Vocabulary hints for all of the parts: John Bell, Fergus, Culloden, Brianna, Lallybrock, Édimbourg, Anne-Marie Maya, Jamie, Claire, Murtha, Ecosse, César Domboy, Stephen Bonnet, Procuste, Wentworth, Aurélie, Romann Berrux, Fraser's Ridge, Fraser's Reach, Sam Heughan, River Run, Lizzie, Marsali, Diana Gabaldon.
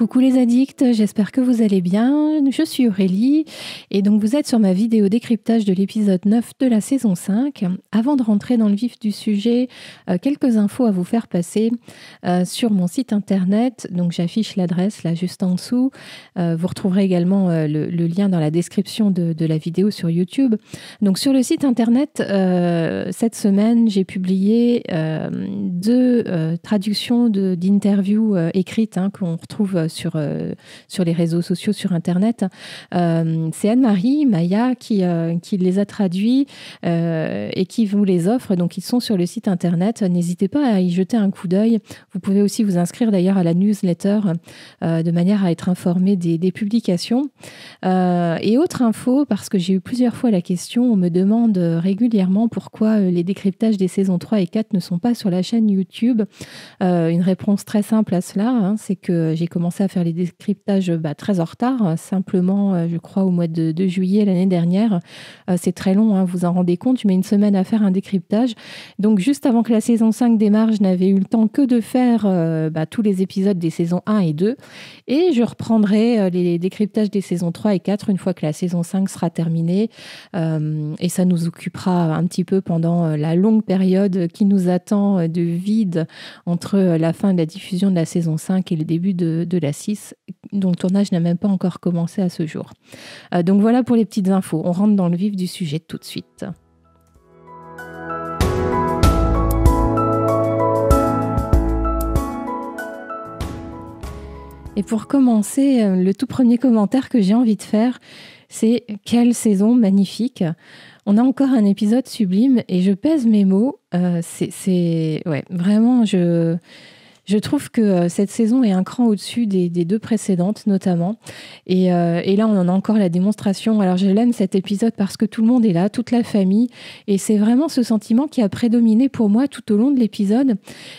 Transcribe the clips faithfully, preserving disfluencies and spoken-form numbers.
Coucou les addicts, j'espère que vous allez bien, je suis Aurélie et donc vous êtes sur ma vidéo décryptage de l'épisode neuf de la saison cinq. Avant de rentrer dans le vif du sujet, euh, quelques infos à vous faire passer euh, sur mon site internet, donc j'affiche l'adresse là juste en dessous, euh, vous retrouverez également euh, le, le lien dans la description de, de la vidéo sur YouTube. Donc sur le site internet, euh, cette semaine j'ai publié euh, deux euh, traductions d'interviews euh, écrites hein, qu'on retrouve Sur, euh, sur les réseaux sociaux, sur Internet. Euh, c'est Anne-Marie Maya qui, euh, qui les a traduits euh, et qui vous les offre. Donc, ils sont sur le site Internet. N'hésitez pas à y jeter un coup d'œil. Vous pouvez aussi vous inscrire d'ailleurs à la newsletter euh, de manière à être informé des, des publications. Euh, et autre info, parce que j'ai eu plusieurs fois la question, on me demande régulièrement pourquoi les décryptages des saisons trois et quatre ne sont pas sur la chaîne YouTube. Euh, une réponse très simple à cela, hein, c'est que j'ai commencé à faire les décryptages bah, très en retard, simplement je crois au mois de, de juillet l'année dernière. Euh, c'est très long, hein, vous en rendez compte, je mets une semaine à faire un décryptage. Donc juste avant que la saison cinq démarre, je n'avais eu le temps que de faire euh, bah, tous les épisodes des saisons un et deux et je reprendrai les décryptages des saisons trois et quatre une fois que la saison cinq sera terminée euh, et ça nous occupera un petit peu pendant la longue période qui nous attend de vide entre la fin de la diffusion de la saison cinq et le début de, de la six, dont le tournage n'a même pas encore commencé à ce jour. Euh, donc voilà pour les petites infos, on rentre dans le vif du sujet tout de suite. Et pour commencer, le tout premier commentaire que j'ai envie de faire, c'est « Quelle saison magnifique !» On a encore un épisode sublime et je pèse mes mots. Euh, c'est... Ouais, vraiment, je... Je trouve que cette saison est un cran au-dessus des, des deux précédentes, notamment. Et, euh, et là, on en a encore la démonstration. Alors, je l'aime, cet épisode, parce que tout le monde est là, toute la famille. Et c'est vraiment ce sentiment qui a prédominé pour moi tout au long de l'épisode.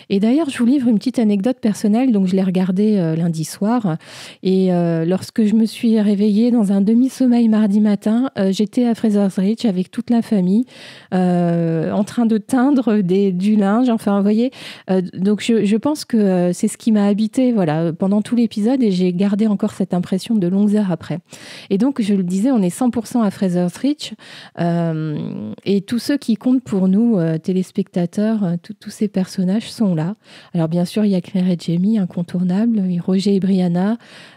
Et d'ailleurs, je vous livre une petite anecdote personnelle. Donc, je l'ai regardée euh, lundi soir. Et euh, lorsque je me suis réveillée dans un demi-sommeil mardi matin, euh, j'étais à Fraser's Reach avec toute la famille, euh, en train de teindre des, du linge. Enfin, vous voyez, euh, donc je, je pense que que c'est ce qui m'a habité voilà, pendant tout l'épisode et j'ai gardé encore cette impression de longues heures après. Et donc, je le disais, on est cent pour cent à Fraser's Reach euh, et tous ceux qui comptent pour nous, euh, téléspectateurs, tous ces personnages sont là. Alors, bien sûr, il y a Claire et Jamie, incontournables, et Roger et Brianna,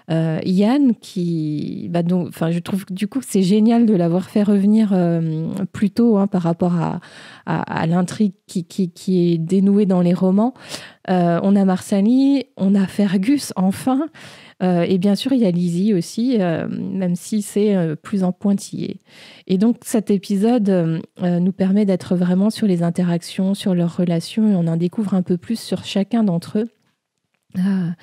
euh, Yann, qui... Bah, donc, je trouve du coup que c'est génial de l'avoir fait revenir euh, plus tôt hein, par rapport à, à, à l'intrigue qui, qui, qui est dénouée dans les romans. Euh, on a Marsali, on a Fergus, enfin, euh, et bien sûr, il y a Lizzie aussi, euh, même si c'est euh, plus en pointillé. Et donc, cet épisode euh, nous permet d'être vraiment sur les interactions, sur leurs relations, et on en découvre un peu plus sur chacun d'entre eux. Ah.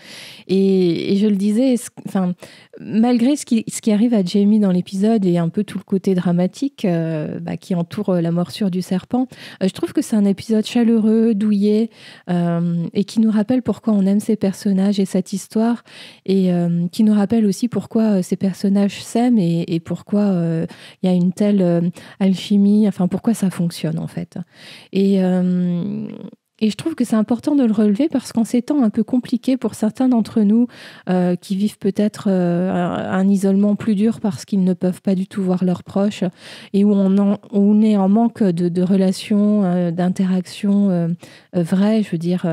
Et, et je le disais, enfin, malgré ce qui, ce qui arrive à Jamie dans l'épisode et un peu tout le côté dramatique euh, bah, qui entoure la morsure du serpent, euh, je trouve que c'est un épisode chaleureux, douillet euh, et qui nous rappelle pourquoi on aime ces personnages et cette histoire et euh, qui nous rappelle aussi pourquoi ces personnages s'aiment et, et pourquoi il euh, y a une telle euh, alchimie, enfin pourquoi ça fonctionne en fait. Et... Euh, Et je trouve que c'est important de le relever parce qu'en ces temps un peu compliqués pour certains d'entre nous euh, qui vivent peut-être euh, un isolement plus dur parce qu'ils ne peuvent pas du tout voir leurs proches et où on, en, où on est en manque de, de relations, euh, d'interactions euh, vraies, je veux dire,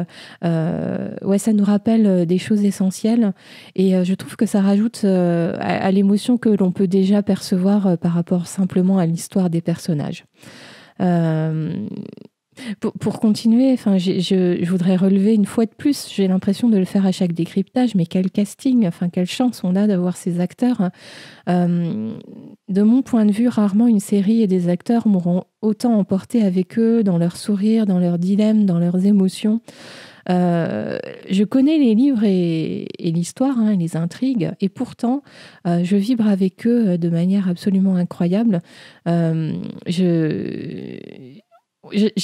euh, ouais, ça nous rappelle des choses essentielles et euh, je trouve que ça rajoute euh, à, à l'émotion que l'on peut déjà percevoir euh, par rapport simplement à l'histoire des personnages. Euh, Pour, pour continuer, enfin, je, je voudrais relever une fois de plus, j'ai l'impression de le faire à chaque décryptage, mais quel casting, enfin, quelle chance on a d'avoir ces acteurs. Euh, de mon point de vue, rarement une série et des acteurs m'auront autant emporté avec eux dans leur sourire, dans leurs dilemmes, dans leurs émotions. Euh, je connais les livres et, et l'histoire, hein, les intrigues, et pourtant, euh, je vibre avec eux de manière absolument incroyable. Euh, je...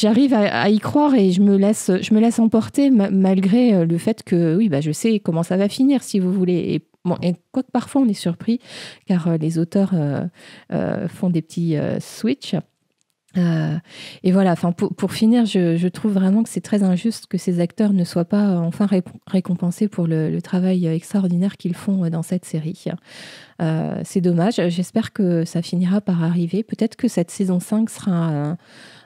J'arrive à y croire et je me laisse, je me laisse emporter malgré le fait que oui, bah, je sais comment ça va finir, si vous voulez. Et, bon, et quoique parfois on est surpris, car les auteurs euh, euh, font des petits euh, switches. Euh, et voilà, enfin, pour, pour finir, je, je trouve vraiment que c'est très injuste que ces acteurs ne soient pas euh, enfin ré- récompensés pour le, le travail extraordinaire qu'ils font dans cette série. Euh, c'est dommage, j'espère que ça finira par arriver. Peut-être que cette saison cinq sera un,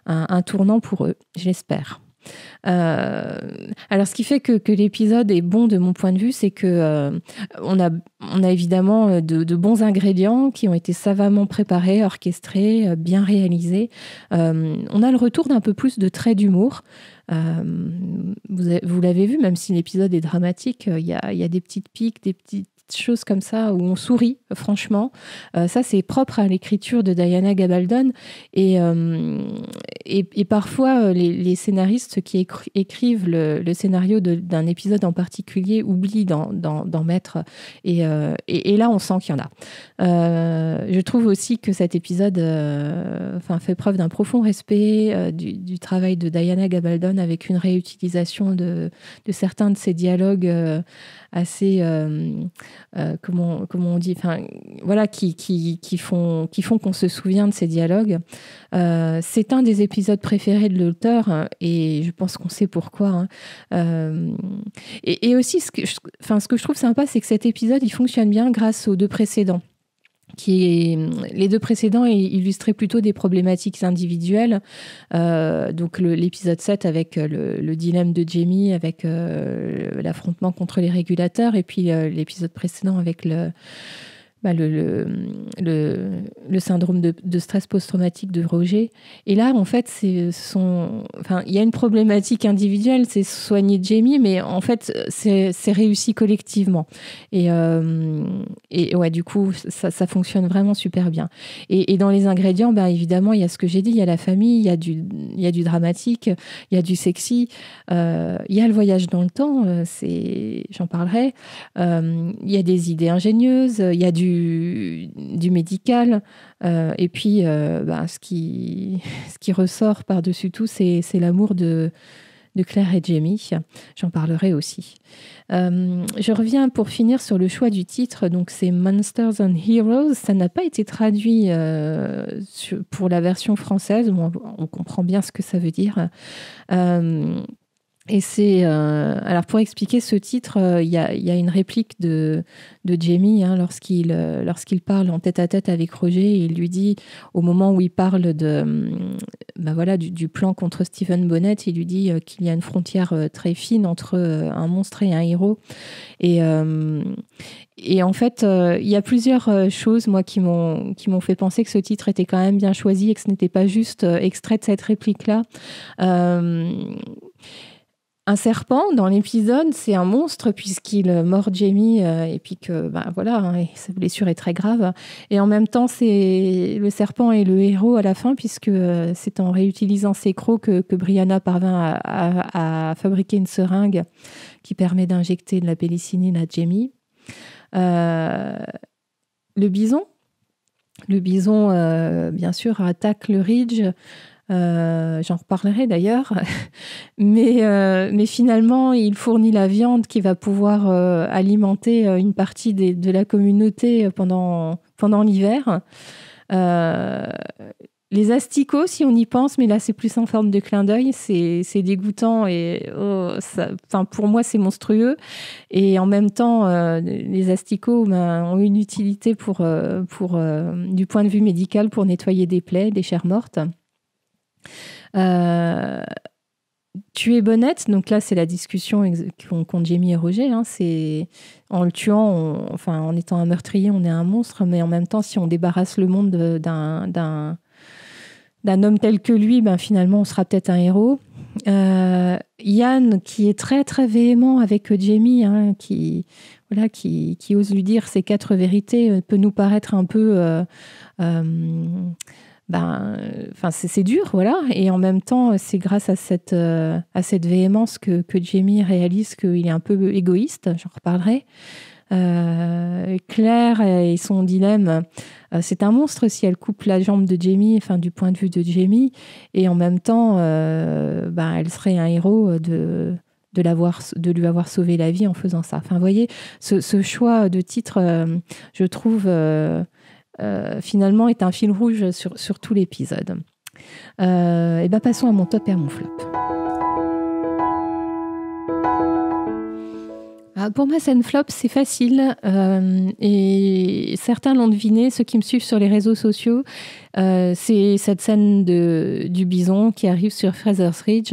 un, un tournant pour eux, je l'espère. Euh, alors, ce qui fait que, que l'épisode est bon de mon point de vue, c'est que euh, on a, on a évidemment de, de bons ingrédients qui ont été savamment préparés, orchestrés, bien réalisés. Euh, on a le retour d'un peu plus de traits d'humour. Euh, vous, vous l'avez vu, même si l'épisode est dramatique, il y a, il y a des petites piques, des petites choses comme ça où on sourit, franchement. Euh, ça, c'est propre à l'écriture de Diana Gabaldon. Et, euh, et, et parfois, les, les scénaristes qui écri- écrivent le, le scénario de, d'un épisode en particulier oublient d'en, d'en, d'en mettre. Et, euh, et, et là, on sent qu'il y en a. Euh, je trouve aussi que cet épisode euh, enfin, fait preuve d'un profond respect euh, du, du travail de Diana Gabaldon, avec une réutilisation de, de certains de ses dialogues euh, assez... Euh, Euh, comment, comment on dit, enfin, voilà, qui, qui, qui font, qui font qu'on se souvient de ces dialogues. Euh, c'est un des épisodes préférés de l'auteur, hein, et je pense qu'on sait pourquoi. Hein. Euh, et, et aussi, ce que, je, enfin, ce que je trouve sympa, c'est que cet épisode, il fonctionne bien grâce aux deux précédents. Qui est, les deux précédents illustraient plutôt des problématiques individuelles. Euh, donc le, l'épisode sept avec le, le dilemme de Jamie, avec euh, l'affrontement contre les régulateurs, et puis euh, l'épisode précédent avec le... Bah, le, le, le, le syndrome de, de stress post-traumatique de Roger. Et là, en fait, c'est son, enfin, il y a une problématique individuelle, c'est soigner Jamie, mais en fait, c'est, c'est réussi collectivement. Et, euh, et ouais, du coup, ça, ça fonctionne vraiment super bien. Et, et dans les ingrédients, bah, évidemment, il y a ce que j'ai dit, il y a la famille, il y a du, il y a du dramatique, il y a du sexy, euh, il y a le voyage dans le temps, c'est, j'en parlerai, euh, il y a des idées ingénieuses, il y a du Du, du médical, euh, et puis euh, bah, ce, qui, ce qui ressort par-dessus tout, c'est, c'est l'amour de, de Claire et Jamie. J'en parlerai aussi. Euh, je reviens pour finir sur le choix du titre. Donc, c'est Monsters and Heroes. Ça n'a pas été traduit euh, sur, pour la version française. Bon, on comprend bien ce que ça veut dire. Euh, Et c'est euh, alors pour expliquer ce titre, il euh, y, a, y a une réplique de, de Jamie hein, lorsqu'il euh, lorsqu'il parle en tête-à-tête avec Roger, et il lui dit au moment où il parle de bah voilà du, du plan contre Stephen Bonnet, il lui dit euh, qu'il y a une frontière euh, très fine entre euh, un monstre et un héros. Et euh, Et en fait, il euh, y a plusieurs choses, moi, qui m'ont, qui m'ont fait penser que ce titre était quand même bien choisi et que ce n'était pas juste euh, extrait de cette réplique-là. Euh, un serpent, dans l'épisode, c'est un monstre puisqu'il mord Jamie euh, et puis que, ben bah, voilà, hein, sa blessure est très grave. Et en même temps, c'est le serpent et le héros à la fin, puisque euh, c'est en réutilisant ses crocs que, que Brianna parvint à, à, à fabriquer une seringue qui permet d'injecter de la pénicilline à Jamie. Euh, le bison, le bison euh, bien sûr attaque le Ridge, euh, j'en reparlerai d'ailleurs, mais, euh, mais finalement il fournit la viande qui va pouvoir euh, alimenter une partie des, de la communauté pendant, pendant l'hiver. Euh, les asticots, si on y pense, mais là c'est plus en forme de clin d'œil, c'est, c'est dégoûtant et oh, ça, pour moi c'est monstrueux. Et en même temps, euh, les asticots ben, ont une utilité pour, pour, euh, du point de vue médical, pour nettoyer des plaies, des chairs mortes. Euh, tuer Bonnet, donc là c'est la discussion ex- qu'on compte Jamie et Roger, hein, c'est en le tuant, on, enfin en étant un meurtrier, on est un monstre, mais en même temps si on débarrasse le monde d'un... d'un d'un homme tel que lui, ben finalement, on sera peut-être un héros. Euh, Yann, qui est très, très véhément avec Jamie, hein, qui, voilà, qui, qui ose lui dire ces quatre vérités, peut nous paraître un peu... Euh, euh, ben, c'est, c'est dur, voilà. Et en même temps, c'est grâce à cette, euh, à cette véhémence que, que Jamie réalise qu'il est un peu égoïste, j'en reparlerai. Euh, Claire et son dilemme, euh, c'est un monstre si elle coupe la jambe de Jamie, enfin du point de vue de Jamie, et en même temps euh, bah, elle serait un héros de, de, l'avoir, de lui avoir sauvé la vie en faisant ça. Enfin vous voyez, ce, ce choix de titre euh, je trouve euh, euh, finalement est un fil rouge sur, sur tout l'épisode. Euh, et ben passons à mon top et à mon flop. Alors pour ma scène flop, c'est facile euh, et certains l'ont deviné, ceux qui me suivent sur les réseaux sociaux, euh, c'est cette scène de, du bison qui arrive sur Fraser's Ridge.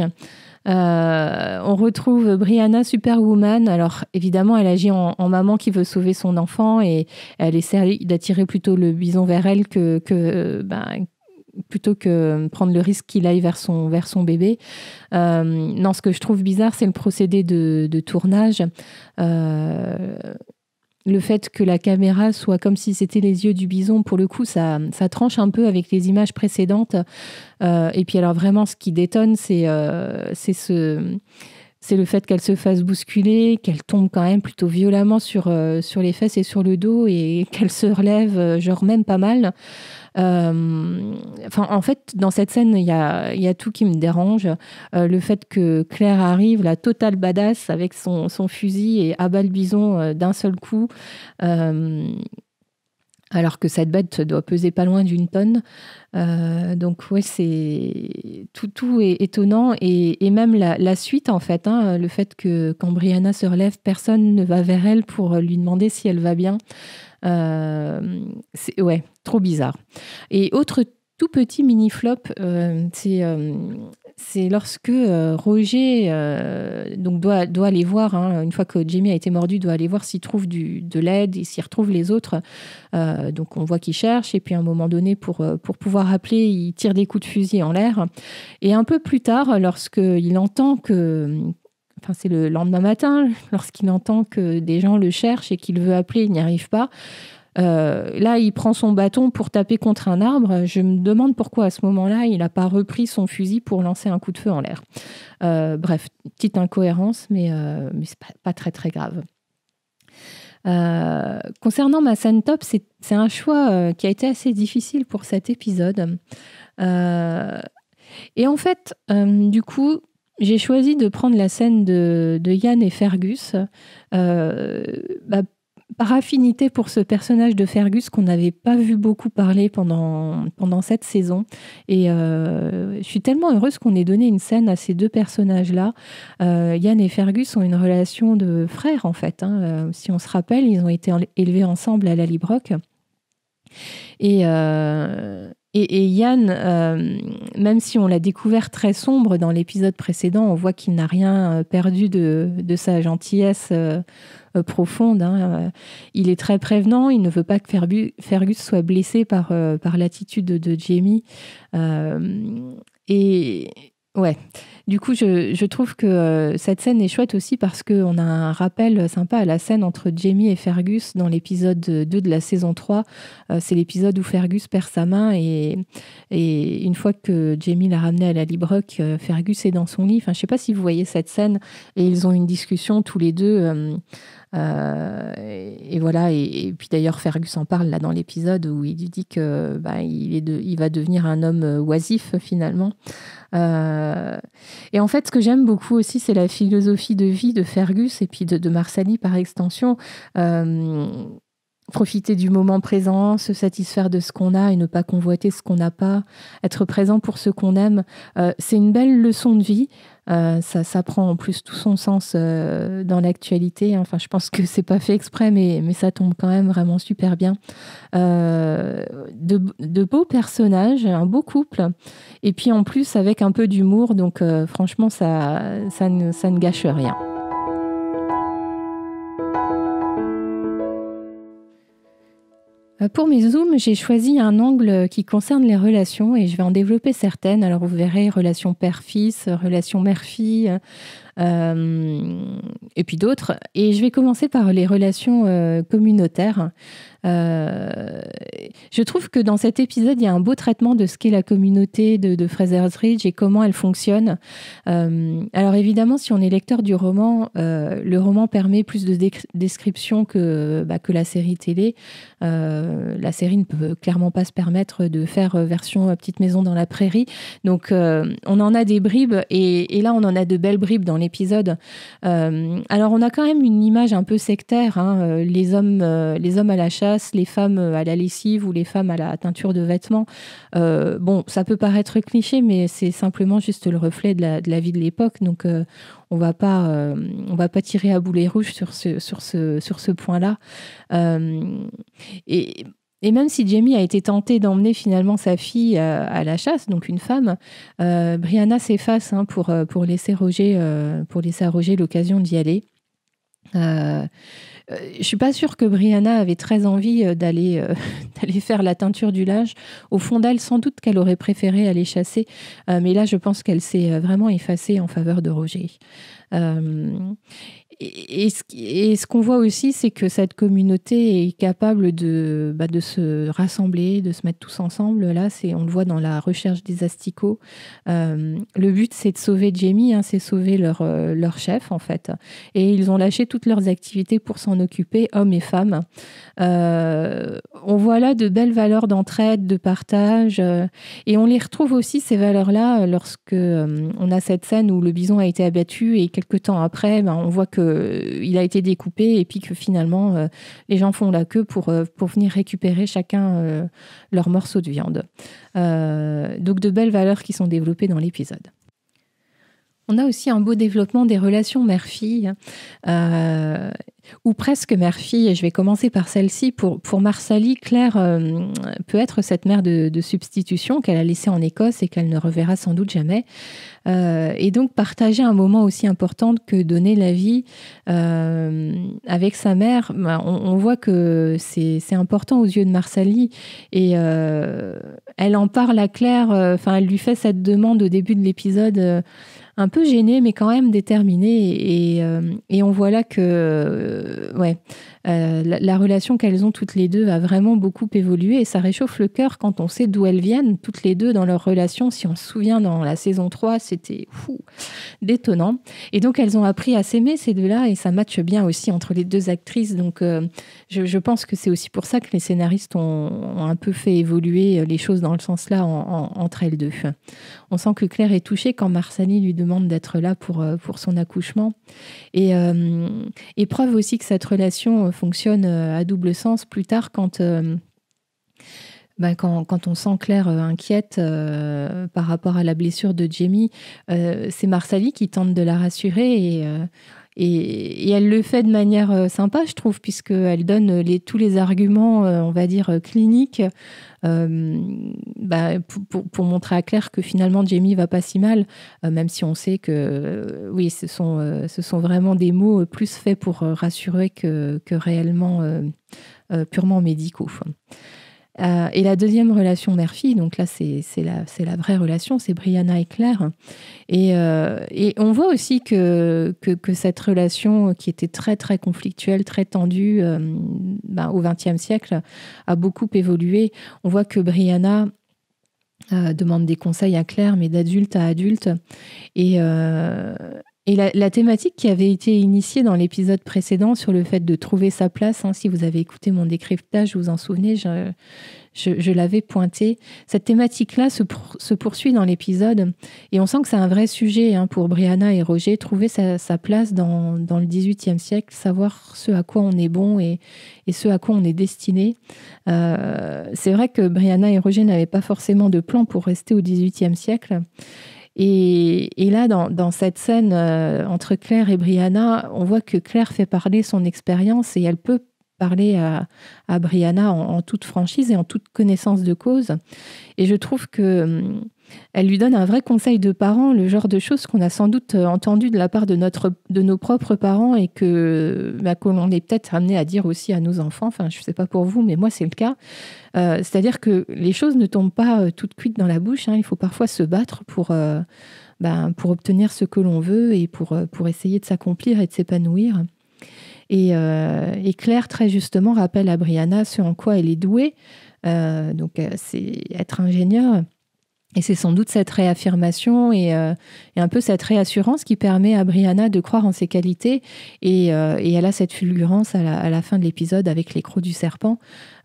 Euh, on retrouve Brianna, Superwoman. Alors, évidemment, elle agit en, en maman qui veut sauver son enfant et elle essaie d'attirer plutôt le bison vers elle que, que ben, plutôt que prendre le risque qu'il aille vers son, vers son bébé. Euh, non, ce que je trouve bizarre, c'est le procédé de, de tournage. Euh, le fait que la caméra soit comme si c'était les yeux du bison, pour le coup, ça, ça tranche un peu avec les images précédentes. Euh, et puis alors vraiment, ce qui détonne, c'est euh, c'est ce, c'est le fait qu'elle se fasse bousculer, qu'elle tombe quand même plutôt violemment sur, euh, sur les fesses et sur le dos et qu'elle se relève, genre même pas mal. Euh, enfin, en fait, dans cette scène, il y a, y a tout qui me dérange. Euh, le fait que Claire arrive, la totale badass, avec son, son fusil et abat le bison euh, d'un seul coup, euh, alors que cette bête doit peser pas loin d'une tonne. Euh, donc, ouais, c'est tout, tout est étonnant. Et, et même la, la suite, en fait, hein, le fait que quand Brianna se relève, personne ne va vers elle pour lui demander si elle va bien. Euh, c'est, ouais, trop bizarre. Et autre tout petit mini-flop, euh, c'est, euh, c'est lorsque euh, Roger euh, donc doit, doit aller voir, hein, une fois que Jamie a été mordu, doit aller voir s'il trouve du, de l'aide et s'il retrouve les autres. Euh, donc on voit qu'il cherche et puis à un moment donné, pour, pour pouvoir appeler, il tire des coups de fusil en l'air. Et un peu plus tard, lorsqu'il entend que... Enfin, c'est le lendemain matin, lorsqu'il entend que des gens le cherchent et qu'il veut appeler, il n'y arrive pas. Euh, là, il prend son bâton pour taper contre un arbre. Je me demande pourquoi, à ce moment-là, il n'a pas repris son fusil pour lancer un coup de feu en l'air. Euh, bref, petite incohérence, mais, euh, mais ce n'est pas, pas très, très grave. Euh, concernant ma scène top, c'est, c'est un choix euh, qui a été assez difficile pour cet épisode. Euh, et en fait, euh, du coup... J'ai choisi de prendre la scène de, de Yann et Fergus euh, bah, par affinité pour ce personnage de Fergus qu'on n'avait pas vu beaucoup parler pendant, pendant cette saison. Et euh, je suis tellement heureuse qu'on ait donné une scène à ces deux personnages-là. Euh, Yann et Fergus ont une relation de frères, en fait. Hein. Euh, si on se rappelle, ils ont été élevés ensemble à Lallybrock. Et... Euh, Et, et Yann, euh, même si on l'a découvert très sombre dans l'épisode précédent, on voit qu'il n'a rien perdu de, de sa gentillesse euh, profonde. Hein. Il est très prévenant, il ne veut pas que Fergus soit blessé par, euh, par l'attitude de, de Jamie. Euh, et ouais, du coup, je, je trouve que euh, cette scène est chouette aussi parce qu'on a un rappel sympa à la scène entre Jamie et Fergus dans l'épisode deux de la saison trois. Euh, c'est l'épisode où Fergus perd sa main et, et une fois que Jamie l'a ramené à Lallybrock, euh, Fergus est dans son lit. Enfin, je ne sais pas si vous voyez cette scène et ils ont une discussion tous les deux. Euh, Euh, et, et voilà, et, et puis d'ailleurs Fergus en parle là dans l'épisode où il lui dit que bah, il, est de, il va devenir un homme oisif finalement. Euh, et en fait, ce que j'aime beaucoup aussi, c'est la philosophie de vie de Fergus et puis de, de Marsali par extension. Euh, Profiter du moment présent, se satisfaire de ce qu'on a et ne pas convoiter ce qu'on n'a pas, être présent pour ce qu'on aime. Euh, c'est une belle leçon de vie. Euh, ça, ça prend en plus tout son sens euh, dans l'actualité. Enfin, je pense que c'est pas fait exprès, mais, mais ça tombe quand même vraiment super bien. Euh, de, de beaux personnages, un beau couple. Et puis en plus, avec un peu d'humour. Donc euh, franchement, ça, ça, ne, ça ne gâche rien. Pour mes zooms, j'ai choisi un angle qui concerne les relations et je vais en développer certaines. Alors vous verrez, relation père-fils, relation mère-fille, euh, et puis d'autres. Et je vais commencer par les relations euh, communautaires. Euh, je trouve que dans cet épisode, il y a un beau traitement de ce qu'est la communauté de, de Fraser's Ridge et comment elle fonctionne. Euh, alors évidemment, si on est lecteur du roman, euh, le roman permet plus de dé- description que, bah, que la série télé. Euh, la série ne peut clairement pas se permettre de faire version Petite Maison dans la Prairie. Donc euh, on en a des bribes et, et là, on en a de belles bribes dans les épisode. Euh, alors, on a quand même une image un peu sectaire, hein, les hommes, euh, les hommes à la chasse, les femmes à la lessive ou les femmes à la teinture de vêtements. Euh, bon, ça peut paraître cliché, mais c'est simplement juste le reflet de la, de la vie de l'époque. Donc, euh, on va pas, euh, on va pas tirer à boulet rouge sur ce, sur ce, sur ce point-là. Euh, et... Et même si Jamie a été tentée d'emmener finalement sa fille à, à la chasse, donc une femme, euh, Brianna s'efface hein, pour, pour laisser Roger, euh, pour laisser à Roger l'occasion d'y aller. Euh, je ne suis pas sûre que Brianna avait très envie d'aller euh, d'aller faire la teinture du linge. Au fond d'elle, sans doute qu'elle aurait préféré aller chasser, euh, mais là, je pense qu'elle s'est vraiment effacée en faveur de Roger. Euh, Et ce qu'on voit aussi, c'est que cette communauté est capable de, bah, de se rassembler, de se mettre tous ensemble. Là, on le voit dans la recherche des asticots. Euh, le but, c'est de sauver Jamie, hein, c'est sauver leur, leur chef, en fait. Et ils ont lâché toutes leurs activités pour s'en occuper, hommes et femmes. Euh, on voit là de belles valeurs d'entraide, de partage. Euh, et on les retrouve aussi, ces valeurs-là, lorsque euh, on a cette scène où le bison a été abattu et quelques temps après, bah, on voit que il a été découpé et puis que finalement euh, les gens font la queue pour, euh, pour venir récupérer chacun euh, leur morceau de viande. Euh, donc de belles valeurs qui sont développées dans l'épisode. On a aussi un beau développement des relations mère-fille, euh, ou presque mère-fille. Je vais commencer par celle-ci. Pour, pour Marsali, Claire euh, peut être cette mère de, de substitution qu'elle a laissée en Écosse et qu'elle ne reverra sans doute jamais. Euh, et donc, partager un moment aussi important que donner la vie euh, avec sa mère, bah, on, on voit que c'est important aux yeux de Marsali. Et euh, elle en parle à Claire, enfin, euh, elle lui fait cette demande au début de l'épisode. Euh, un peu gênée, mais quand même déterminée. Et, euh, et on voit là que euh, ouais, euh, la, la relation qu'elles ont toutes les deux a vraiment beaucoup évolué. Et ça réchauffe le cœur quand on sait d'où elles viennent, toutes les deux, dans leur relation. Si on se souvient, dans la saison trois, c'était détonnant. Et donc, elles ont appris à s'aimer, ces deux-là. Et ça matche bien aussi entre les deux actrices. Donc, euh, je, je pense que c'est aussi pour ça que les scénaristes ont, ont un peu fait évoluer les choses dans le sens-là en, en, entre elles deux. On sent que Claire est touchée quand Marsali lui demande demande d'être là pour, pour son accouchement. Et, euh, et preuve aussi que cette relation fonctionne à double sens plus tard quand... Euh Ben quand, quand on sent Claire inquiète euh, par rapport à la blessure de Jamie, euh, c'est Marsali qui tente de la rassurer et, euh, et, et elle le fait de manière sympa, je trouve, puisqu'elle donne les, tous les arguments, on va dire, cliniques euh, ben, pour, pour, pour montrer à Claire que finalement Jamie va pas si mal, euh, même si on sait que euh, oui, ce sont, euh, ce sont vraiment des mots plus faits pour rassurer que, que réellement euh, euh, purement médicaux. Euh, et la deuxième relation mère-fille, donc là c'est la, la vraie relation, c'est Brianna et Claire. Et, euh, et on voit aussi que, que, que cette relation qui était très très conflictuelle, très tendue euh, ben, au vingtième siècle a beaucoup évolué. On voit que Brianna euh, demande des conseils à Claire, mais d'adulte à adulte. Et... Euh, Et la, la thématique qui avait été initiée dans l'épisode précédent sur le fait de trouver sa place, hein, si vous avez écouté mon décryptage, vous vous en souvenez, je, je, je l'avais pointée. Cette thématique-là se, pour, se poursuit dans l'épisode et on sent que c'est un vrai sujet hein, pour Brianna et Roger, trouver sa, sa place dans, dans le dix-huitième siècle, savoir ce à quoi on est bon et, et ce à quoi on est destiné. Euh, c'est vrai que Brianna et Roger n'avaient pas forcément de plan pour rester au dix-huitième siècle. Et, et là, dans, dans cette scène euh, entre Claire et Brianna, on voit que Claire fait parler son expérience et elle peut parler à, à Brianna en, en toute franchise et en toute connaissance de cause. Et je trouve que hum, elle lui donne un vrai conseil de parent, le genre de choses qu'on a sans doute entendu de la part de, notre, de nos propres parents et que, bah, que l'on est peut-être amené à dire aussi à nos enfants. Enfin, je ne sais pas pour vous, mais moi, c'est le cas. Euh, c'est-à-dire que les choses ne tombent pas euh, toutes cuites dans la bouche, hein. Il faut parfois se battre pour, euh, ben, pour obtenir ce que l'on veut et pour, euh, pour essayer de s'accomplir et de s'épanouir. Et, euh, et Claire, très justement, rappelle à Brianna ce en quoi elle est douée. Euh, donc, euh, c'est être ingénieure. Et c'est sans doute cette réaffirmation et, euh, et un peu cette réassurance qui permet à Brianna de croire en ses qualités. Et, euh, et elle a cette fulgurance à la, à la fin de l'épisode avec les crocs du serpent.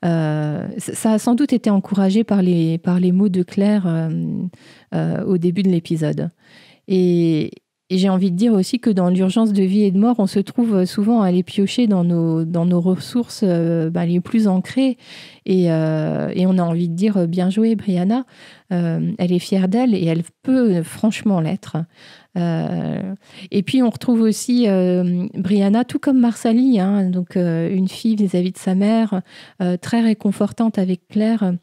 Euh, ça a sans doute été encouragé par les, par les mots de Claire euh, euh, au début de l'épisode. Et... Et j'ai envie de dire aussi que dans l'urgence de vie et de mort, on se trouve souvent à aller piocher dans nos, dans nos ressources euh, ben, les plus ancrées. Et, euh, et on a envie de dire, bien joué Brianna, euh, elle est fière d'elle et elle peut franchement l'être. Euh, et puis on retrouve aussi euh, Brianna, tout comme Marsali, hein, donc euh, une fille vis-à-vis de sa mère, euh, très réconfortante avec Claire.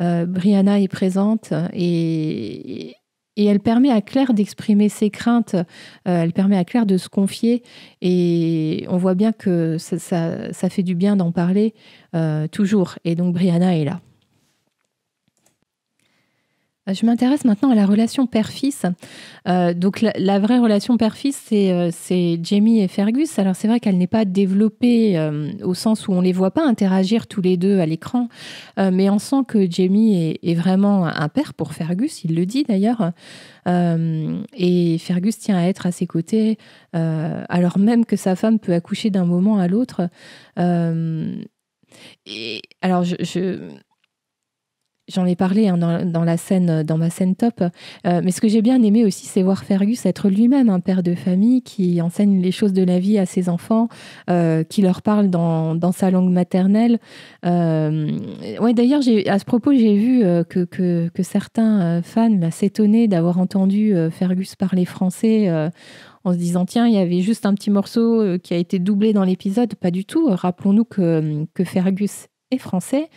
Euh, Brianna est présente et... et Et elle permet à Claire d'exprimer ses craintes, euh, elle permet à Claire de se confier. Et on voit bien que ça, ça, ça fait du bien d'en parler euh, toujours. Et donc Brianna est là. Je m'intéresse maintenant à la relation père-fils. Euh, donc la, la vraie relation père-fils, c'est euh, Jamie et Fergus. Alors c'est vrai qu'elle n'est pas développée euh, au sens où on ne les voit pas interagir tous les deux à l'écran. Euh, mais on sent que Jamie est, est vraiment un père pour Fergus, il le dit d'ailleurs. Euh, et Fergus tient à être à ses côtés, euh, alors même que sa femme peut accoucher d'un moment à l'autre. Euh, et alors je... je J'en ai parlé hein, dans, dans, la scène, dans ma scène top, euh, mais ce que j'ai bien aimé aussi, c'est voir Fergus être lui-même un père de famille qui enseigne les choses de la vie à ses enfants, euh, qui leur parle dans, dans sa langue maternelle. Euh, ouais, d'ailleurs, à ce propos, j'ai vu euh, que, que, que certains fans s'étonnaient d'avoir entendu euh, Fergus parler français euh, en se disant, tiens, il y avait juste un petit morceau qui a été doublé dans l'épisode. Pas du tout. Rappelons-nous que, que Fergus est français.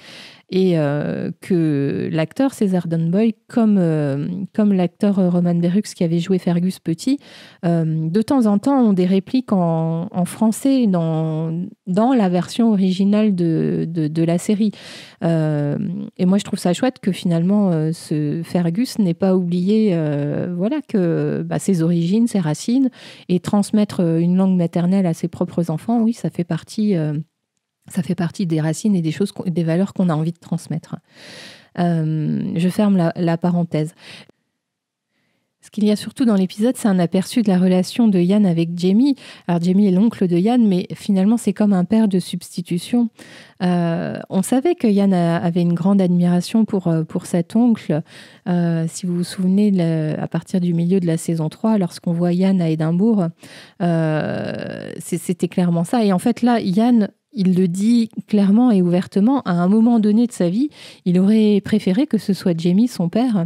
Et euh, que l'acteur César Domboy, comme, euh, comme l'acteur Romann Berrux qui avait joué Fergus petit, euh, de temps en temps ont des répliques en, en français dans, dans la version originale de, de, de la série. Euh, et moi, je trouve ça chouette que finalement, euh, ce Fergus n'ait pas oublié euh, voilà, que, bah, ses origines, ses racines, et transmettre une langue maternelle à ses propres enfants, oui, ça fait partie... Euh, Ça fait partie des racines et des choses, des valeurs qu'on a envie de transmettre. Euh, je ferme la, la parenthèse. Ce qu'il y a surtout dans l'épisode, c'est un aperçu de la relation de Yann avec Jamie. Alors Jamie est l'oncle de Yann, mais finalement c'est comme un père de substitution. Euh, on savait que Yann a, avait une grande admiration pour, pour cet oncle. Euh, si vous vous souvenez, le, à partir du milieu de la saison trois, lorsqu'on voit Yann à Édimbourg, euh, c'était clairement ça. Et en fait là, Yann... il le dit clairement et ouvertement, à un moment donné de sa vie, il aurait préféré que ce soit Jamie, son père,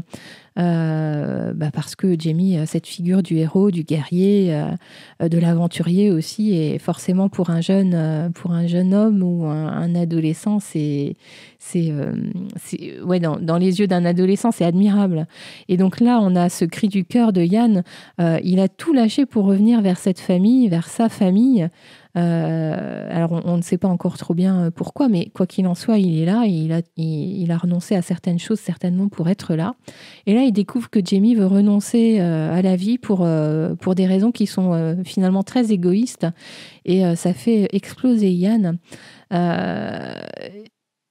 euh, bah parce que Jamie, cette figure du héros, du guerrier, euh, de l'aventurier aussi, et forcément pour un jeune, pour un jeune homme ou un, un adolescent, c'est, c'est, euh, ouais, dans, dans les yeux d'un adolescent, c'est admirable. Et donc là, on a ce cri du cœur de Yann. Euh, il a tout lâché pour revenir vers cette famille, vers sa famille. Euh, alors on, on ne sait pas encore trop bien pourquoi, mais quoi qu'il en soit, il est là et il a, il, il a renoncé à certaines choses certainement pour être là. Et là, il découvre que Jamie veut renoncer euh, à la vie pour, euh, pour des raisons qui sont euh, finalement très égoïstes, et euh, ça fait exploser Yann. Euh,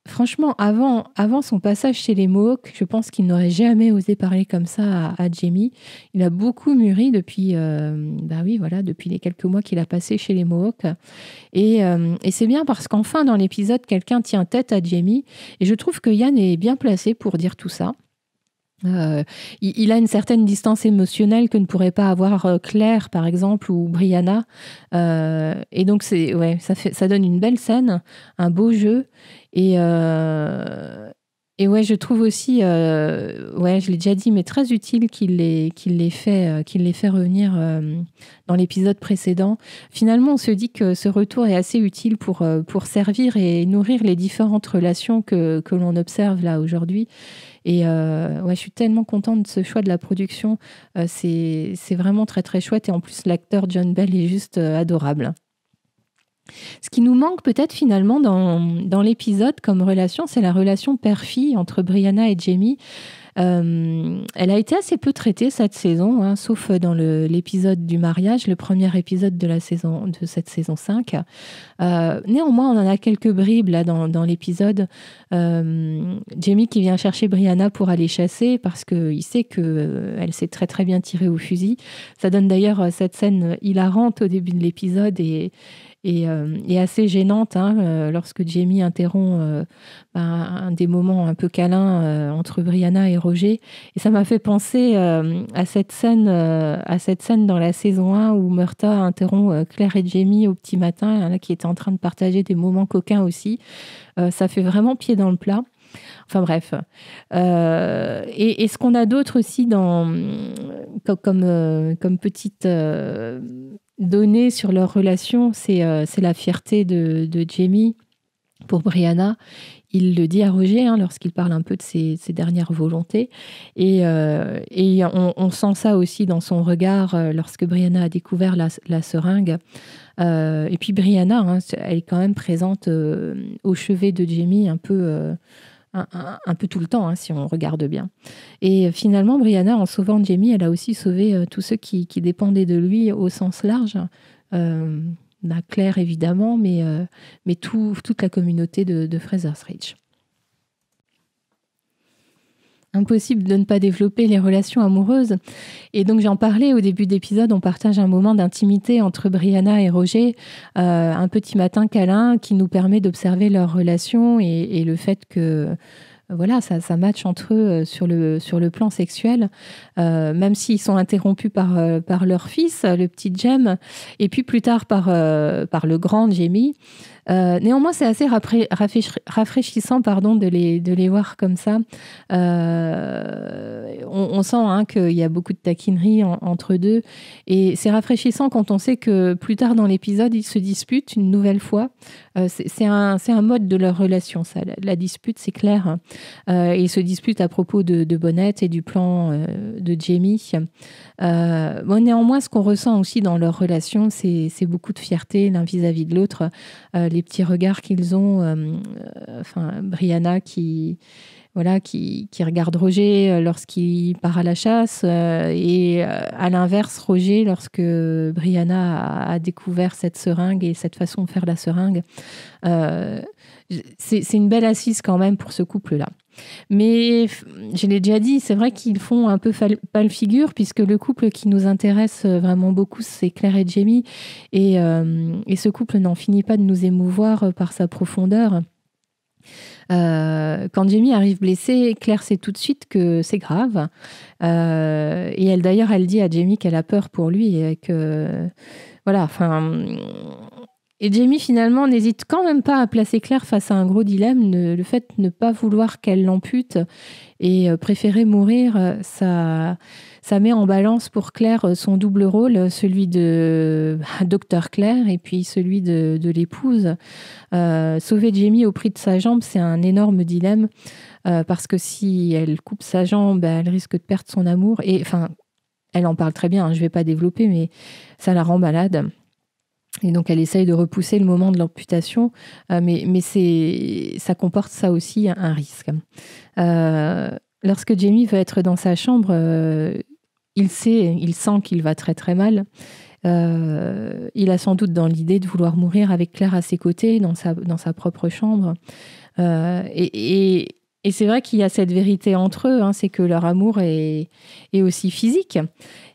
franchement, avant, avant son passage chez les Mohawks, je pense qu'il n'aurait jamais osé parler comme ça à, à Jamie. Il a beaucoup mûri depuis, euh, bah oui, voilà, depuis les quelques mois qu'il a passé chez les Mohawks. Et, euh, et c'est bien parce qu'enfin, dans l'épisode, quelqu'un tient tête à Jamie. Et je trouve que Yann est bien placé pour dire tout ça. Euh, il, il a une certaine distance émotionnelle que ne pourrait pas avoir Claire, par exemple, ou Brianna. Euh, et donc, c'est, ouais, ça, fait, ça donne une belle scène, un beau jeu. Et, euh, et ouais, je trouve aussi, euh, ouais, je l'ai déjà dit, mais très utile qu'il l'ait qu'il l'ait fait, euh, qu'il l'ait fait revenir euh, dans l'épisode précédent. Finalement, on se dit que ce retour est assez utile pour, euh, pour servir et nourrir les différentes relations que, que l'on observe là aujourd'hui. Et euh, ouais, je suis tellement contente de ce choix de la production. Euh, c'est vraiment très, très chouette. Et en plus, l'acteur John Bell est juste euh, adorable. Ce qui nous manque peut-être finalement dans, dans l'épisode comme relation, c'est la relation père-fille entre Brianna et Jamie. Euh, elle a été assez peu traitée cette saison, hein, sauf dans l'épisode du mariage, le premier épisode de, la saison, de cette saison cinq. Euh, néanmoins, on en a quelques bribes là, dans, dans l'épisode. Euh, Jamie qui vient chercher Brianna pour aller chasser parce qu'il sait qu'elle euh, s'est très très bien tirée au fusil. Ça donne d'ailleurs cette scène hilarante au début de l'épisode et, et, euh, et assez gênante hein, lorsque Jamie interrompt euh, bah, un des moments un peu câlins euh, entre Brianna et Roger. Et ça m'a fait penser euh, à, cette scène, euh, à cette scène dans la saison un où Murtha interrompt euh, Claire et Jamie au petit matin, hein, qui étaient en train de partager des moments coquins aussi. Euh, ça fait vraiment pied dans le plat. Enfin bref. Euh, et, et ce qu'on a d'autre aussi dans, comme, comme, euh, comme petite euh, donnée sur leur relation, c'est euh, c'est la fierté de, de Jamie pour Brianna. Il le dit à Roger hein, lorsqu'il parle un peu de ses, ses dernières volontés. Et, euh, et on, on sent ça aussi dans son regard euh, lorsque Brianna a découvert la, la seringue. Euh, et puis Brianna, hein, elle est quand même présente euh, au chevet de Jamie un peu... Euh, Un, un, un peu tout le temps, hein, si on regarde bien. Et finalement, Brianna, en sauvant Jamie, elle a aussi sauvé euh, tous ceux qui, qui dépendaient de lui au sens large. Euh, bah, Claire, évidemment, mais, euh, mais tout, toute la communauté de, de Fraser's Reach. Impossible de ne pas développer les relations amoureuses. Et donc, j'en parlais au début d'épisode, on partage un moment d'intimité entre Brianna et Roger, euh, un petit matin câlin qui nous permet d'observer leur relation et, et le fait que voilà, ça, ça match entre eux sur le, sur le plan sexuel, euh, même s'ils sont interrompus par, par leur fils, le petit Jem, et puis plus tard par, euh, par le grand Jamie. Euh, néanmoins, c'est assez rafraîchissant pardon, de, les, de les voir comme ça. Euh, on, on sent hein, qu'il y a beaucoup de taquinerie en, entre deux. Et c'est rafraîchissant quand on sait que plus tard dans l'épisode, ils se disputent une nouvelle fois. Euh, c'est un, un mode de leur relation, ça. La, la dispute, c'est clair. Euh, ils se disputent à propos de, de Bonnet et du plan euh, de Jamie. Euh, bon, néanmoins, ce qu'on ressent aussi dans leur relation, c'est beaucoup de fierté l'un vis-à-vis de l'autre. Euh, les petits regards qu'ils ont, euh, euh, enfin, Brianna qui, voilà, qui, qui regarde Roger lorsqu'il part à la chasse euh, et euh, à l'inverse, Roger, lorsque Brianna a, a découvert cette seringue et cette façon de faire la seringue. Euh, c'est une belle assise quand même pour ce couple-là. Mais je l'ai déjà dit, c'est vrai qu'ils font un peu pâle figure puisque le couple qui nous intéresse vraiment beaucoup, c'est Claire et Jamie. Et, euh, et ce couple n'en finit pas de nous émouvoir par sa profondeur. Euh, quand Jamie arrive blessée, Claire sait tout de suite que c'est grave. Euh, et elle d'ailleurs, elle dit à Jamie qu'elle a peur pour lui et que... Voilà, enfin... Et Jamie, finalement, n'hésite quand même pas à placer Claire face à un gros dilemme. Le fait de ne pas vouloir qu'elle l'ampute et préférer mourir, ça, ça met en balance pour Claire son double rôle, celui de docteur Claire et puis celui de, de l'épouse. Euh, sauver Jamie au prix de sa jambe, c'est un énorme dilemme euh, parce que si elle coupe sa jambe, elle risque de perdre son amour. Et enfin, elle en parle très bien, hein, je ne vais pas développer, mais ça la rend malade. Et donc, elle essaye de repousser le moment de l'amputation, euh, mais, mais c'est, ça comporte ça aussi un, un risque. Euh, lorsque Jamie veut être dans sa chambre, euh, il sait, il sent qu'il va très très mal. Euh, il a sans doute dans l'idée de vouloir mourir avec Claire à ses côtés, dans sa, dans sa propre chambre. Euh, et... et Et c'est vrai qu'il y a cette vérité entre eux, hein, c'est que leur amour est, est aussi physique.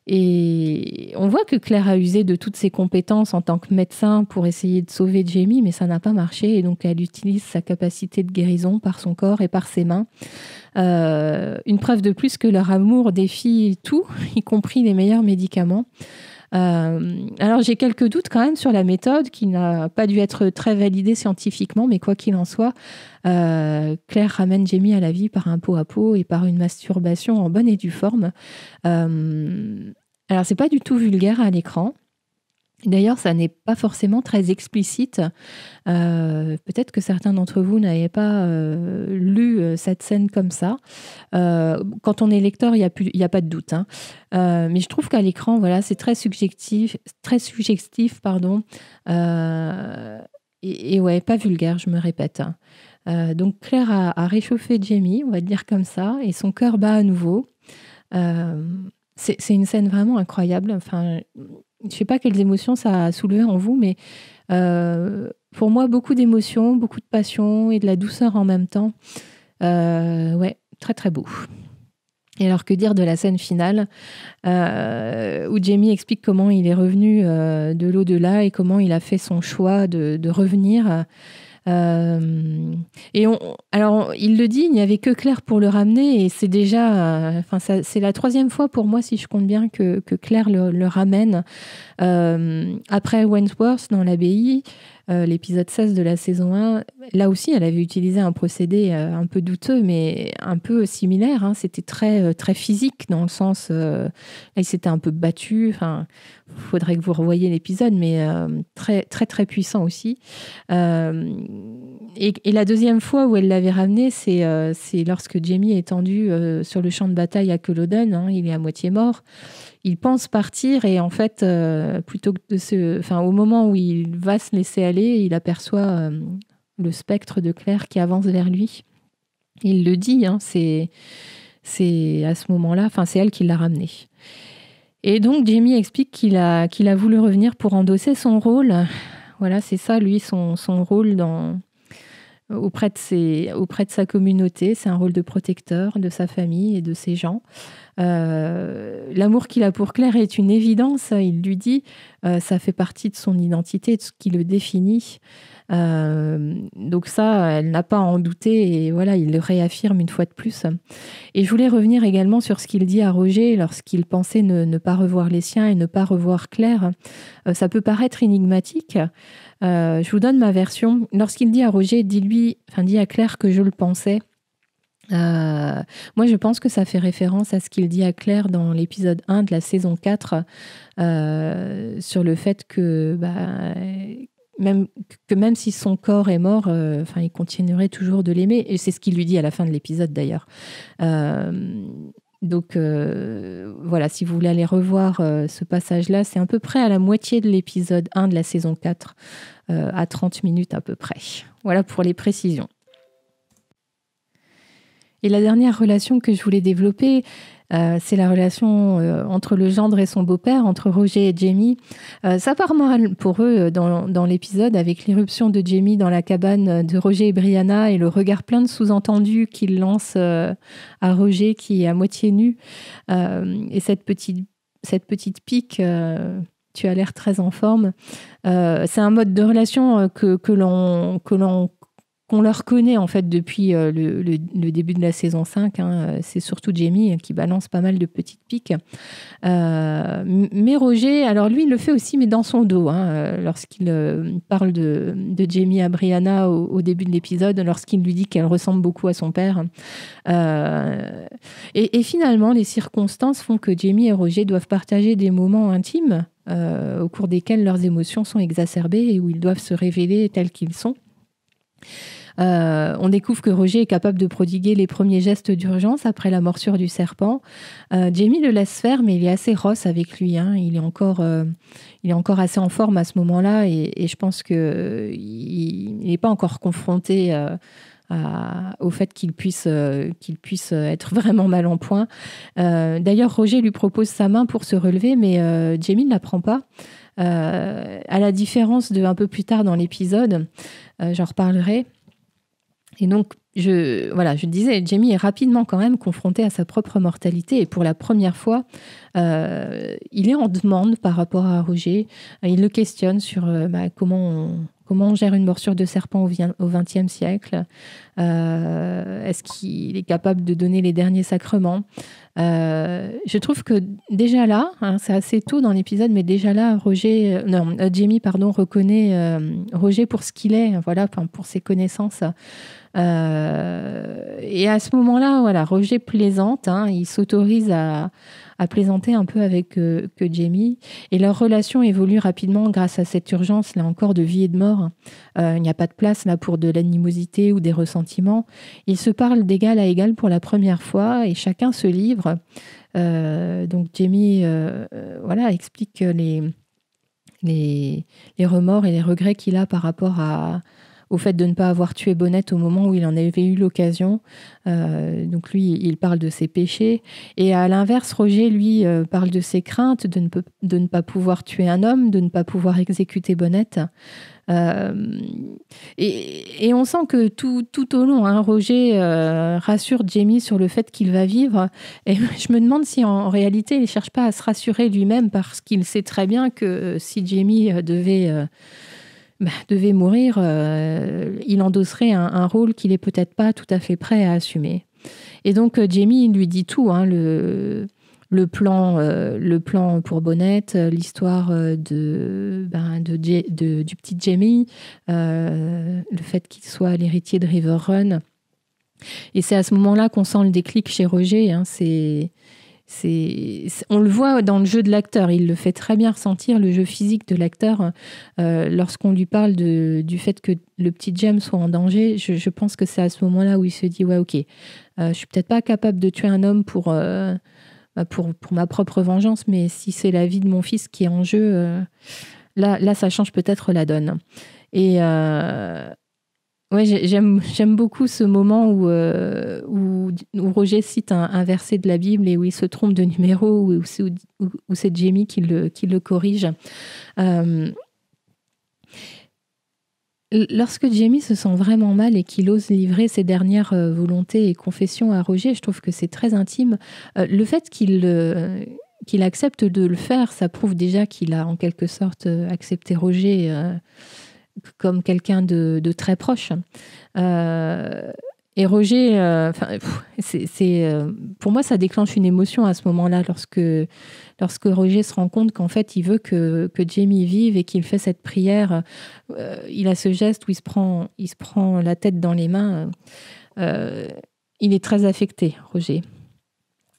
Et on voit que Claire a usé de toutes ses compétences en tant que médecin pour essayer de sauver Jamie, mais ça n'a pas marché. Et donc, elle utilise sa capacité de guérison par son corps et par ses mains. Euh, une preuve de plus que leur amour défie tout, y compris les meilleurs médicaments. Euh, alors, j'ai quelques doutes quand même sur la méthode qui n'a pas dû être très validée scientifiquement, mais quoi qu'il en soit, euh, Claire ramène Jamie à la vie par un pot à pot et par une masturbation en bonne et due forme. Euh, alors, c'est pas du tout vulgaire à l'écran. D'ailleurs, ça n'est pas forcément très explicite. Euh, peut-être que certains d'entre vous n'avaient pas euh, lu cette scène comme ça. Euh, quand on est lecteur, il n'y a, a pas de doute. Hein. Euh, mais je trouve qu'à l'écran, voilà, c'est très subjectif, très suggestif, pardon. Euh, et, et ouais, pas vulgaire, je me répète. Euh, donc Claire a, a réchauffé Jamie, on va dire comme ça, et son cœur bat à nouveau. Euh, c'est une scène vraiment incroyable. Enfin... Je ne sais pas quelles émotions ça a soulevé en vous, mais euh, pour moi, beaucoup d'émotions, beaucoup de passion et de la douceur en même temps. Euh, ouais, très, très beau. Et alors, que dire de la scène finale euh, où Jamie explique comment il est revenu euh, de l'au-delà et comment il a fait son choix de, de revenir. Euh, et on, alors, on, il le dit, il n'y avait que Claire pour le ramener, et c'est déjà, enfin, euh, c'est la troisième fois pour moi, si je compte bien, que, que Claire le, le ramène. Euh, après Wentworth dans l'abbaye, Euh, l'épisode seize de la saison un, là aussi, elle avait utilisé un procédé euh, un peu douteux, mais un peu similaire. Hein. C'était très, très physique, dans le sens... Euh, là, il s'était un peu battu. Enfin, faudrait que vous revoyiez l'épisode, mais euh, très, très, très puissant aussi. Euh, et, et la deuxième fois où elle l'avait ramené, c'est euh, lorsque Jamie est tendu euh, sur le champ de bataille à Culloden. Hein, il est à moitié mort. Il pense partir et en fait, euh, plutôt que de se, enfin, au moment où il va se laisser aller, il aperçoit euh, le spectre de Claire qui avance vers lui. Il le dit, hein, c'est, c'est à ce moment-là, enfin, c'est elle qui l'a ramené. Et donc, Jamie explique qu'il a, qu'il a voulu revenir pour endosser son rôle. Voilà, c'est ça, lui, son, son rôle dans, auprès de ses, auprès de sa communauté. C'est un rôle de protecteur de sa famille et de ses gens. Euh, l'amour qu'il a pour Claire est une évidence, il lui dit, euh, ça fait partie de son identité, de ce qui le définit, euh, donc ça elle n'a pas à en douter, et voilà, il le réaffirme une fois de plus. Et je voulais revenir également sur ce qu'il dit à Roger lorsqu'il pensait ne, ne pas revoir les siens et ne pas revoir Claire. Euh, ça peut paraître énigmatique, euh, je vous donne ma version. Lorsqu'il dit à Roger, dis lui, enfin dis à Claire que je le pensais, Euh, moi je pense que ça fait référence à ce qu'il dit à Claire dans l'épisode un de la saison quatre, euh, sur le fait que bah, même, que même si son corps est mort, euh, enfin, il continuerait toujours de l'aimer, et c'est ce qu'il lui dit à la fin de l'épisode d'ailleurs. euh, donc euh, voilà, si vous voulez aller revoir euh, ce passage là, c'est à peu près à la moitié de l'épisode un de la saison quatre, euh, à trente minutes à peu près. Voilà pour les précisions. Et la dernière relation que je voulais développer, euh, c'est la relation euh, entre le gendre et son beau-père, entre Roger et Jamie. Euh, ça part mal pour eux dans, dans l'épisode, avec l'irruption de Jamie dans la cabane de Roger et Brianna et le regard plein de sous-entendus qu'il lance euh, à Roger, qui est à moitié nu. Euh, et cette petite, cette petite pique... Euh tu as l'air très en forme. Euh, c'est un mode de relation que, que l'on... qu'on leur connaît en fait depuis le, le, le début de la saison cinq. Hein. C'est surtout Jamie qui balance pas mal de petites piques. Euh, mais Roger, alors lui, il le fait aussi, mais dans son dos. Hein, lorsqu'il parle de, de Jamie à Brianna au, au début de l'épisode, lorsqu'il lui dit qu'elle ressemble beaucoup à son père. Euh, et, et finalement, les circonstances font que Jamie et Roger doivent partager des moments intimes euh, au cours desquels leurs émotions sont exacerbées et où ils doivent se révéler tels qu'ils sont. Euh, on découvre que Roger est capable de prodiguer les premiers gestes d'urgence après la morsure du serpent. Euh, Jamie le laisse faire, mais il est assez rosse avec lui. Hein. Il est encore, euh, il est encore assez en forme à ce moment-là, et, et je pense qu'il il n'est pas encore confronté euh, à, au fait qu'il puisse, euh, qu'il puisse être vraiment mal en point. Euh, D'ailleurs, Roger lui propose sa main pour se relever, mais euh, Jamie ne la prend pas. Euh, à la différence de un peu plus tard dans l'épisode, euh, j'en reparlerai. Et donc, je, voilà, je disais, Jamie est rapidement quand même confronté à sa propre mortalité, et pour la première fois, euh, il est en demande par rapport à Roger. Il le questionne sur euh, bah, comment on, comment on gère une morsure de serpent au vingtième siècle. Euh, Est-ce qu'il est capable de donner les derniers sacrements? Euh, je trouve que déjà là, hein, c'est assez tôt dans l'épisode, mais déjà là, Roger, euh, non, euh, Jamie, pardon, reconnaît euh, Roger pour ce qu'il est, voilà, pour ses connaissances. Euh, et à ce moment-là, voilà, Roger plaisante, hein, il s'autorise à, à plaisanter un peu avec euh, que Jamie, et leur relation évolue rapidement grâce à cette urgence, là encore, de vie et de mort. Euh, il n'y a pas de place là pour de l'animosité ou des ressentiments. Ils se parlent d'égal à égal pour la première fois, et chacun se livre. Euh, donc Jamie euh, euh, voilà, explique les, les, les remords et les regrets qu'il a par rapport à, au fait de ne pas avoir tué Bonnet au moment où il en avait eu l'occasion. Euh, donc lui, il parle de ses péchés. Et à l'inverse, Roger, lui, euh, parle de ses craintes, de ne, pe- de ne pas pouvoir tuer un homme, de ne pas pouvoir exécuter Bonnet. Euh, et, et on sent que tout, tout au long, hein, Roger euh, rassure Jamie sur le fait qu'il va vivre. Et je me demande si en, en réalité, il ne cherche pas à se rassurer lui-même, parce qu'il sait très bien que euh, si Jamie devait... Euh, Bah, devait mourir, euh, il endosserait un, un rôle qu'il n'est peut-être pas tout à fait prêt à assumer. Et donc, Jamie, il lui dit tout, hein, le, le, plan, euh, le plan pour Bonnet, l'histoire de, ben, de, de, du petit Jamie, euh, le fait qu'il soit l'héritier de River Run. Et c'est à ce moment-là qu'on sent le déclic chez Roger, hein, c'est... C'est, on le voit dans le jeu de l'acteur, il le fait très bien ressentir, le jeu physique de l'acteur. Euh, lorsqu'on lui parle de, du fait que le petit James soit en danger, je, je pense que c'est à ce moment-là où il se dit « Ouais, ok, euh, je suis peut-être pas capable de tuer un homme pour, euh, pour, pour ma propre vengeance, mais si c'est la vie de mon fils qui est en jeu, euh, là, là, ça change peut-être la donne. » Et... Euh, Ouais, j'aime, j'aime beaucoup ce moment où, euh, où, où Roger cite un, un verset de la Bible et où il se trompe de numéro, où, où, où, où c'est Jamie qui le, qui le corrige. Euh, lorsque Jamie se sent vraiment mal et qu'il ose livrer ses dernières volontés et confessions à Roger, je trouve que c'est très intime. Euh, le fait qu'il... Euh, qu'il accepte de le faire, ça prouve déjà qu'il a en quelque sorte accepté Roger... Euh, comme quelqu'un de, de très proche. Euh, et Roger, euh, c'est, c'est, euh, pour moi, ça déclenche une émotion à ce moment-là, lorsque, lorsque Roger se rend compte qu'en fait, il veut que, que Jamie vive et qu'il fait cette prière. Euh, il a ce geste où il se prend, il se prend la tête dans les mains. Euh, il est très affecté, Roger.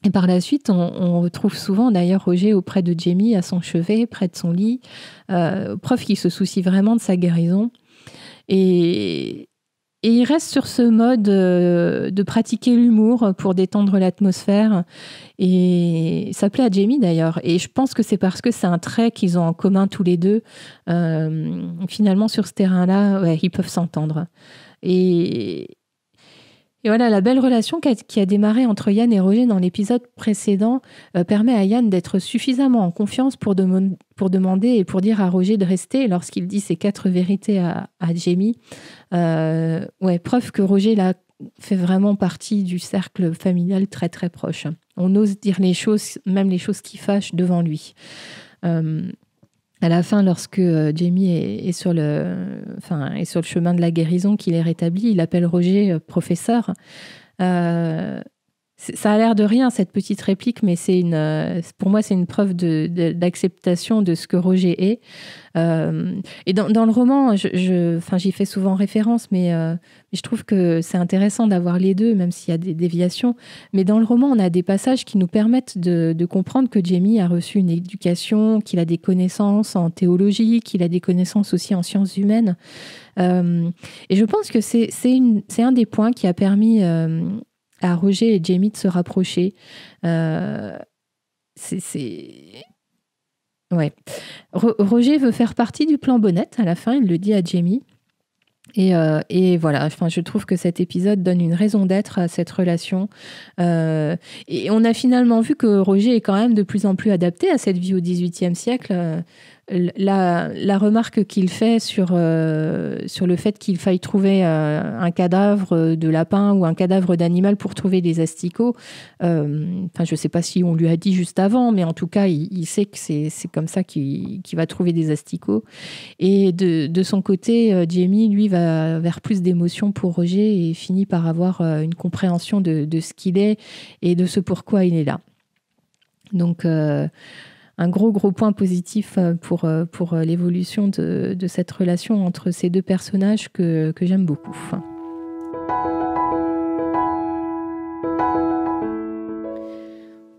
Et par la suite, on, on retrouve souvent d'ailleurs Roger auprès de Jamie, à son chevet, près de son lit, euh, preuve qu'il se soucie vraiment de sa guérison. Et, et il reste sur ce mode euh, de pratiquer l'humour pour détendre l'atmosphère. Et ça plaît à Jamie d'ailleurs. Et je pense que c'est parce que c'est un trait qu'ils ont en commun tous les deux. Euh, finalement, sur ce terrain-là, ouais, ils peuvent s'entendre. Et... Et voilà, la belle relation qui a, qui a démarré entre Yann et Roger dans l'épisode précédent euh, permet à Yann d'être suffisamment en confiance pour, de, pour demander et pour dire à Roger de rester lorsqu'il dit ces quatre vérités à, à Jamie. Euh, ouais, preuve que Roger là, fait vraiment partie du cercle familial très très proche. On ose dire les choses, même les choses qui fâchent, devant lui. Euh, À la fin, lorsque Jamie est sur le, enfin, est sur le chemin de la guérison, qu'il est rétabli, il appelle Roger professeur. Euh, ça a l'air de rien, cette petite réplique, mais c'est une, pour moi, c'est une preuve de, de, d'acceptation de ce que Roger est. Euh, et dans, dans le roman, je, je, enfin, j'y fais souvent référence, mais euh, je trouve que c'est intéressant d'avoir les deux, même s'il y a des déviations. Mais dans le roman, on a des passages qui nous permettent de, de comprendre que Jamie a reçu une éducation, qu'il a des connaissances en théologie, qu'il a des connaissances aussi en sciences humaines. Euh, et je pense que c'est, c'est, une, c'est un des points qui a permis euh, à Roger et Jamie de se rapprocher. Euh, c'est... c'est... Ouais. Roger veut faire partie du plan Bonnet. À la fin, il le dit à Jamie. Et, euh, et voilà, enfin, je trouve que cet épisode donne une raison d'être à cette relation. Euh, et on a finalement vu que Roger est quand même de plus en plus adapté à cette vie au dix-huitième siècle. La, la remarque qu'il fait sur, euh, sur le fait qu'il faille trouver euh, un cadavre de lapin ou un cadavre d'animal pour trouver des asticots, euh, enfin, je ne sais pas si on lui a dit juste avant, mais en tout cas, il, il sait que c'est, c'est comme ça qu'il, qu'il va trouver des asticots. Et de, de son côté, Jamie, lui, va vers plus d'émotions pour Roger et finit par avoir une compréhension de, de ce qu'il est et de ce pourquoi il est là. Donc, euh, un gros, gros point positif pour, pour l'évolution de, de cette relation entre ces deux personnages que, que j'aime beaucoup.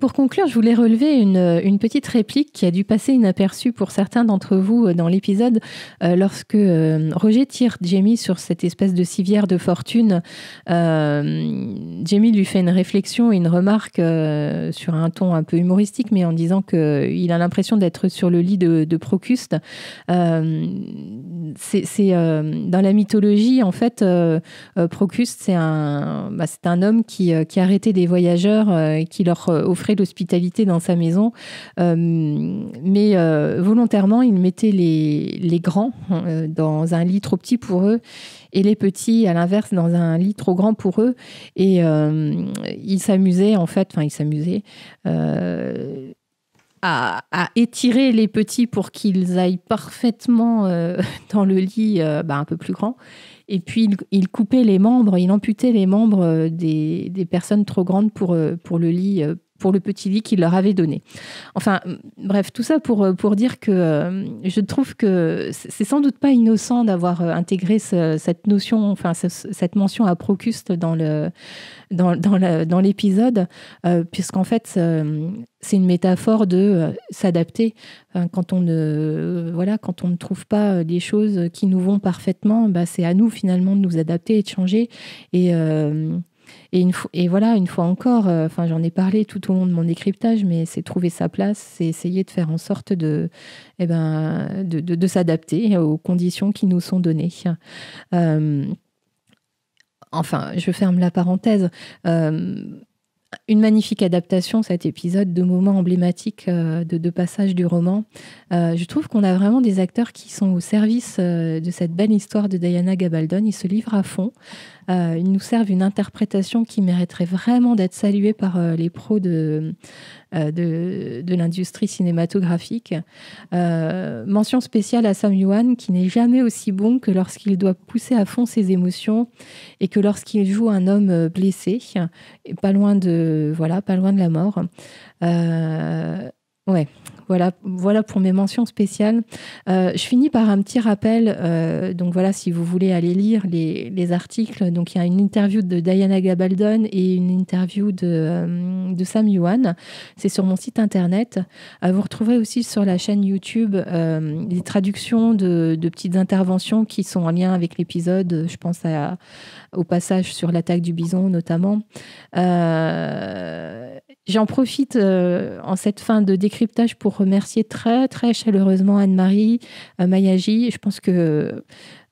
Pour conclure, je voulais relever une, une petite réplique qui a dû passer inaperçue pour certains d'entre vous dans l'épisode, euh, lorsque euh, Roger tire Jamie sur cette espèce de civière de fortune. Euh, Jamie lui fait une réflexion et une remarque euh, sur un ton un peu humoristique, mais en disant qu'il a l'impression d'être sur le lit de, de Procuste. Euh, c'est, c'est, euh, dans la mythologie, en fait, euh, euh, Procuste, c'est un, bah, c'est un homme qui, euh, qui arrêtait des voyageurs euh, et qui leur euh, offrait l'hospitalité dans sa maison, euh, mais euh, volontairement, il mettait les, les grands euh, dans un lit trop petit pour eux et les petits, à l'inverse, dans un lit trop grand pour eux. Et euh, il s'amusait, en fait, enfin, il s'amusait euh, à, à étirer les petits pour qu'ils aillent parfaitement euh, dans le lit euh, bah, un peu plus grand. Et puis, il, il coupait les membres, il amputait les membres des, des personnes trop grandes pour, pour le lit euh, pour le petit lit qu'il leur avait donné. Enfin, bref, tout ça pour, pour dire que euh, je trouve que c'est sans doute pas innocent d'avoir intégré ce, cette notion, enfin, ce, cette mention à Procuste dans le, dans, dans la, dans l'épisode, euh, puisqu'en fait, euh, c'est une métaphore de euh, s'adapter. Enfin, quand, on ne, voilà, quand on ne trouve pas des choses qui nous vont parfaitement, bah, c'est à nous finalement de nous adapter et de changer. Et... Euh, Et, une fois, et voilà, une fois encore, euh, enfin, j'en ai parlé tout au long de mon décryptage, mais c'est trouver sa place, c'est essayer de faire en sorte de, eh ben, de, de, de s'adapter aux conditions qui nous sont données. Euh, enfin, je ferme la parenthèse. Euh, Une magnifique adaptation, cet épisode, de moments emblématiques euh, de, de passages du roman. Euh, je trouve qu'on a vraiment des acteurs qui sont au service euh, de cette belle histoire de Diana Gabaldon. Ils se livrent à fond. Euh, ils nous servent une interprétation qui mériterait vraiment d'être saluée par euh, les pros de, euh, de, de l'industrie cinématographique. Euh, mention spéciale à Sam Heughan, qui n'est jamais aussi bon que lorsqu'il doit pousser à fond ses émotions et que lorsqu'il joue un homme blessé, et pas loin de voilà, pas loin de la mort. Euh, ouais, voilà, voilà pour mes mentions spéciales. Euh, je finis par un petit rappel. Euh, donc voilà, si vous voulez aller lire les, les articles, donc il y a une interview de Diana Gabaldon et une interview de, euh, de Sam Heughan. C'est sur mon site internet. Euh, vous retrouverez aussi sur la chaîne YouTube euh, des traductions de, de petites interventions qui sont en lien avec l'épisode. Je pense à, au passage sur l'attaque du bison notamment. Euh, J'en profite euh, en cette fin de décryptage pour remercier très très chaleureusement Anne-Marie euh, Maya. Je pense que,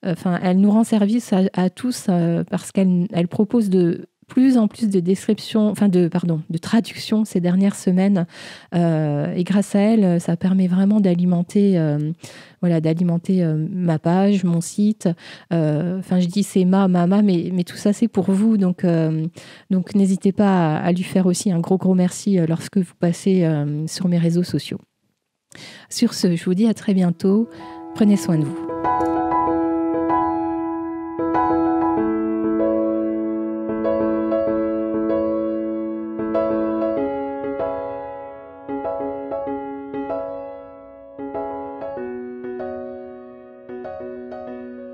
enfin, euh, elle nous rend service à, à tous euh, parce qu'elle elle propose de plus en plus de descriptions, enfin de pardon, de traductions ces dernières semaines. Euh, et grâce à elle, ça permet vraiment d'alimenter. Euh, Voilà, d'alimenter euh, ma page, mon site. Enfin, euh, je dis c'est ma, ma, ma, mais, mais tout ça, c'est pour vous. Donc, euh, donc n'hésitez pas à, à lui faire aussi un gros, gros merci euh, lorsque vous passez euh, sur mes réseaux sociaux. Sur ce, je vous dis à très bientôt. Prenez soin de vous.